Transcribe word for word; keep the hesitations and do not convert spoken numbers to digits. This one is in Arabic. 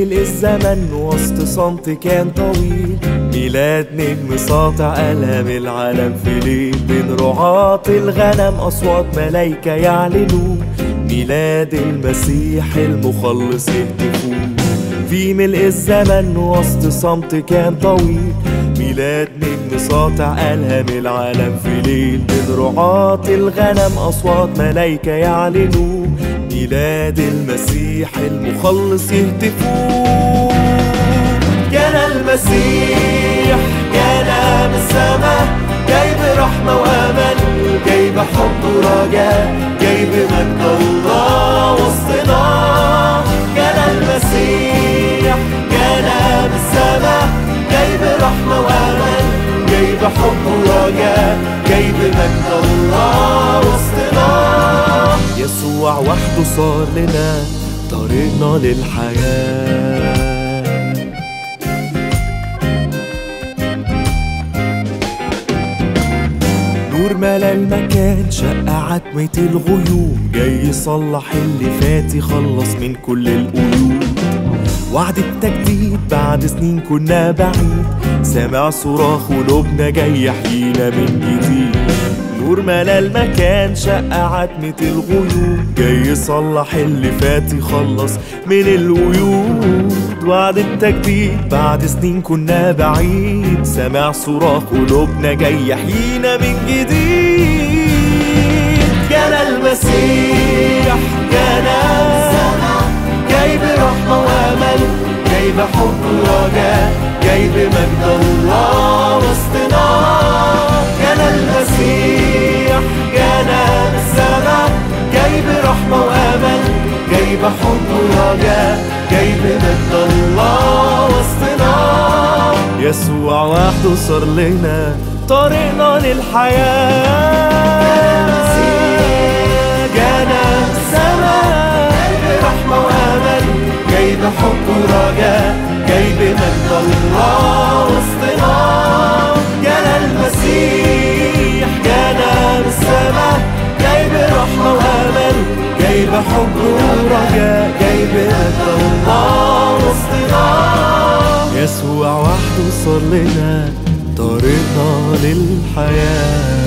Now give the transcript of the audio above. كمل الزمن وسط صمت كان طويل. ميلاد نجم ساطع ألهم العالم في ليل. بين رعاة الغنم أصوات ملايكة يعلنوا ميلاد المسيح المخلص يهتفوا. في ملء الزمن وسط صمت كان طويل. ميلاد نجم ساطع ألهم العالم في ليل. بين رعاة الغنم أصوات ملايكة يعلنوا ميلاد المسيح المخلص يهتفوا. جانا المسيح جانا من السما، جاي برحمة وأمل، جاي بحب ورجاء، جاي بمجد الله وسطنا. جانا المسيح جانا من السما، جاي برحمة وأمل، جاي بحب ورجاء، جاي بمجد الله وسطنا. يسوع وحده صار لنا طريقنا للحياة. نور ملا المكان، شق عتمة الغيوم، جاي يصلح اللي فات، يخلص من كل القيود. وعد التجديد بعد سنين كنا بعيد، سامع صراخ قلوبنا جاي يحيينا من جديد. نور ملا المكان، شق عتمة الغيوم، جاي يصلح اللي فات، يخلص من القيود. وعد التجديد بعد سنين كنا بعيد، سامع صراخ قلوبنا جاي يحيينا من جديد. جانا المسيح جانا السما، جاي برحمة وأمل، جاي بحب ورجاء، جاي بمجد الله وسطنا. جانا المسيح جانا من السما، جاي برحمة وأمل، جاي بحب ورجاء، جاي بمجد الله وسطنا. يسوع وحده صار لنا طريقنا للحياة. جانا المسيح جانا من السما، جاي برحمة وأمل، جاي بحب ورجاء، جاي بمجد الله وسطنا. المسيح جانا من السما، جاي برحمة وأمل، جاي بحب ورجاء، جاي بمجد الله وسطنا. يسوع وحده صار لنا طريقنا للحياة.